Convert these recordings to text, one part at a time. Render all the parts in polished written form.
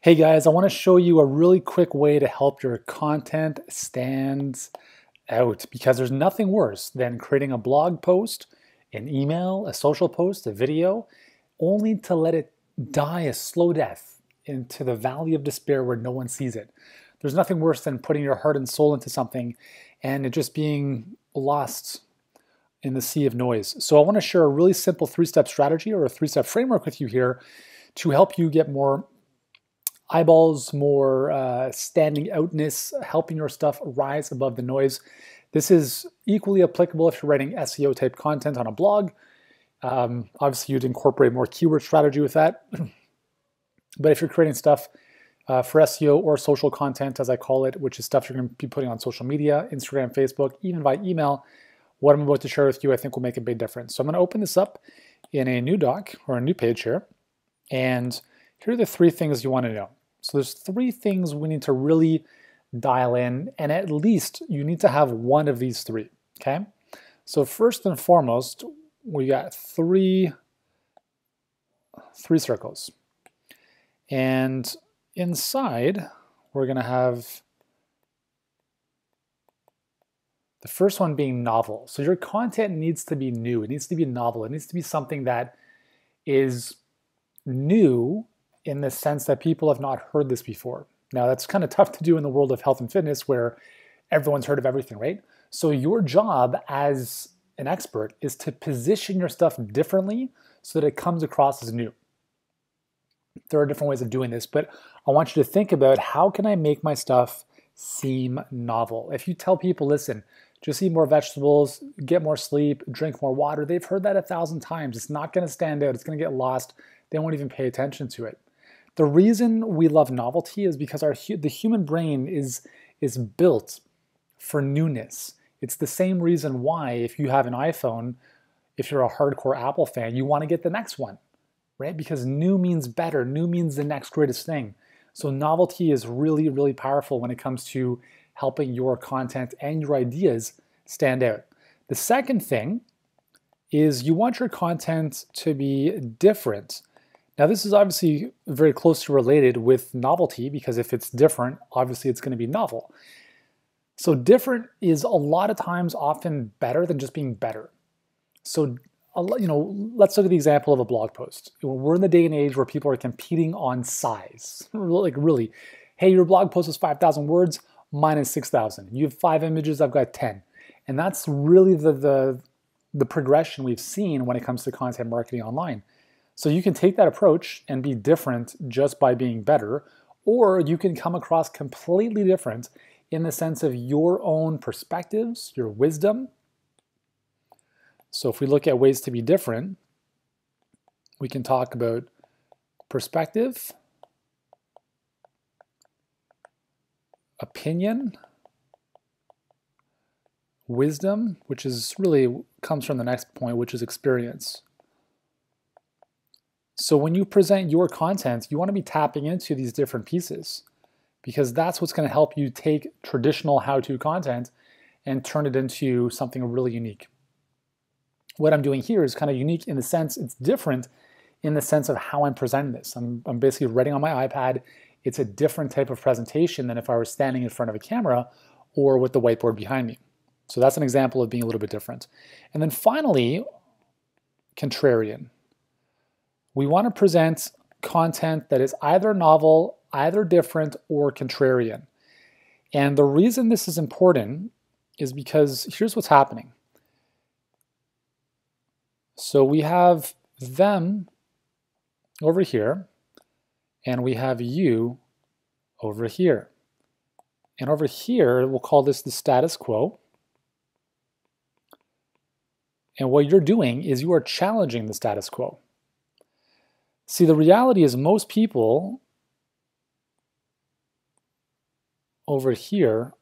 Hey guys, I want to show you a really quick way to help your content stand out, because there's nothing worse than creating a blog post, an email, a social post, a video, only to let it die a slow death into the valley of despair where no one sees it. There's nothing worse than putting your heart and soul into something and it just being lost in the sea of noise. So I want to share a really simple three-step strategy or a three-step framework with you here to help you get more eyeballs, more standing outness, helping your stuff rise above the noise. This is equally applicable if you're writing SEO type content on a blog. Obviously you'd incorporate more keyword strategy with that. But if you're creating stuff for SEO or social content, as I call it, which is stuff you're going to be putting on social media, Instagram, Facebook, even by email, what I'm about to share with you I think will make a big difference. So I'm going to open this up in a new doc or a new page here. And here are the three things you want to know. So there's three things we need to really dial in, and at least you need to have one of these three, okay? So first and foremost, we got three circles. And inside, we're gonna have the first one being novel. So your content needs to be new, it needs to be novel, it needs to be something that is new in the sense that people have not heard this before. Now that's kind of tough to do in the world of health and fitness where everyone's heard of everything, right? So your job as an expert is to position your stuff differently so that it comes across as new. There are different ways of doing this, but I want you to think about how can I make my stuff seem novel? If you tell people, listen, just eat more vegetables, get more sleep, drink more water, they've heard that 1,000 times. It's not gonna stand out, it's gonna get lost. They won't even pay attention to it. The reason we love novelty is because the human brain is built for newness. It's the same reason why if you have an iPhone, if you're a hardcore Apple fan, you want to get the next one, right? Because new means better, new means the next greatest thing. So novelty is really, really powerful when it comes to helping your content and your ideas stand out. The second thing is you want your content to be different. Now this is obviously very closely related with novelty because if it's different, obviously it's going to be novel. So different is a lot of times often better than just being better. So let's look at the example of a blog post. We're in the day and age where people are competing on size. Like really, hey, your blog post is 5,000 words, mine is 6,000. You have 5 images, I've got 10. And that's really the progression we've seen when it comes to content marketing online. So you can take that approach and be different just by being better, or you can come across completely different in the sense of your own perspectives, your wisdom. So if we look at ways to be different, we can talk about perspective, opinion, wisdom, which is really comes from the next point, which is experience. So when you present your content, you want to be tapping into these different pieces because that's what's going to help you take traditional how-to content and turn it into something really unique. What I'm doing here is kind of unique in the sense it's different in the sense of how I'm presenting this. I'm basically writing on my iPad. It's a different type of presentation than if I were standing in front of a camera or with the whiteboard behind me. So that's an example of being a little bit different. And then finally, contrarian. We want to present content that is either novel, either different, or contrarian. And the reason this is important is because here's what's happening. So we have them over here, and we have you over here. And over here, we'll call this the status quo. And what you're doing is you are challenging the status quo. See, the reality is most people over here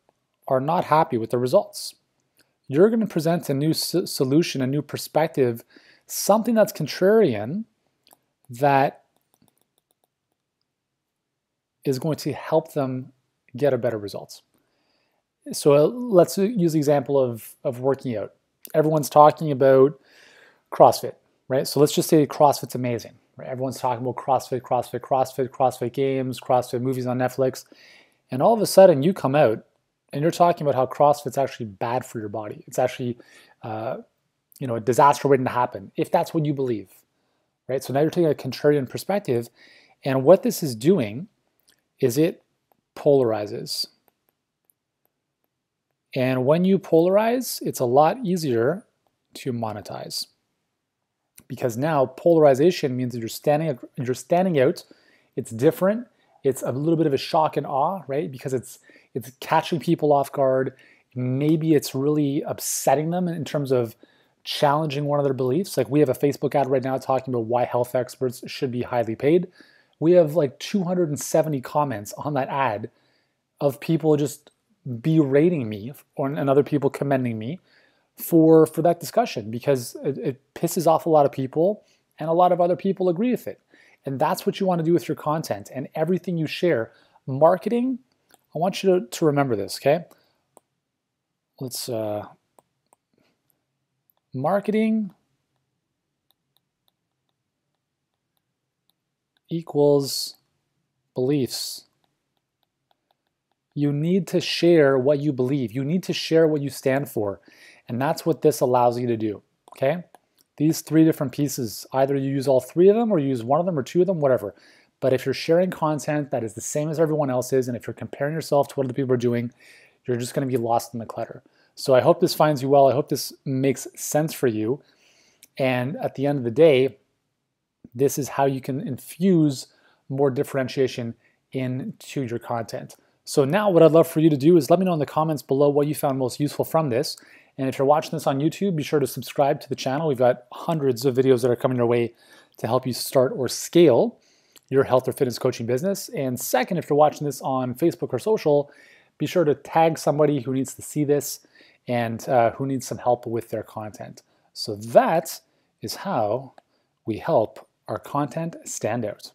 are not happy with the results. You're going to present a new solution, a new perspective, something that's contrarian that is going to help them get a better result. So let's use the example of working out. Everyone's talking about CrossFit, right? So let's just say CrossFit's amazing. right? Everyone's talking about CrossFit, CrossFit, CrossFit, CrossFit games, CrossFit movies on Netflix. And all of a sudden you come out and you're talking about how CrossFit's actually bad for your body. It's actually, you know, a disaster waiting to happen, if that's what you believe, right? So now you're taking a contrarian perspective, and what this is doing is it polarizes. And when you polarize, it's a lot easier to monetize, because now polarization means that you're standing out. It's different. It's a little bit of a shock and awe, right? Because it's catching people off guard. Maybe it's really upsetting them in terms of challenging one of their beliefs. Like, we have a Facebook ad right now talking about why health experts should be highly paid. We have like 270 comments on that ad of people just berating me, or and other people commending me for that discussion, because it pisses off a lot of people, and a lot of other people agree with it. And that's what you want to do with your content and everything you share. Marketing, I want you to remember this, okay? Let's marketing equals beliefs. You need to share what you believe. You need to share what you stand for. And that's what this allows you to do, okay? These three different pieces, either you use all three of them, or you use one of them or two of them, whatever. But if you're sharing content that is the same as everyone else's, and if you're comparing yourself to what other people are doing, you're just gonna be lost in the clutter. So I hope this finds you well. I hope this makes sense for you. And at the end of the day, this is how you can infuse more differentiation into your content. So now what I'd love for you to do is let me know in the comments below what you found most useful from this. And if you're watching this on YouTube, be sure to subscribe to the channel. We've got hundreds of videos that are coming your way to help you start or scale your health or fitness coaching business. And second, if you're watching this on Facebook or social, be sure to tag somebody who needs to see this and who needs some help with their content. So that is how we help our content stand out.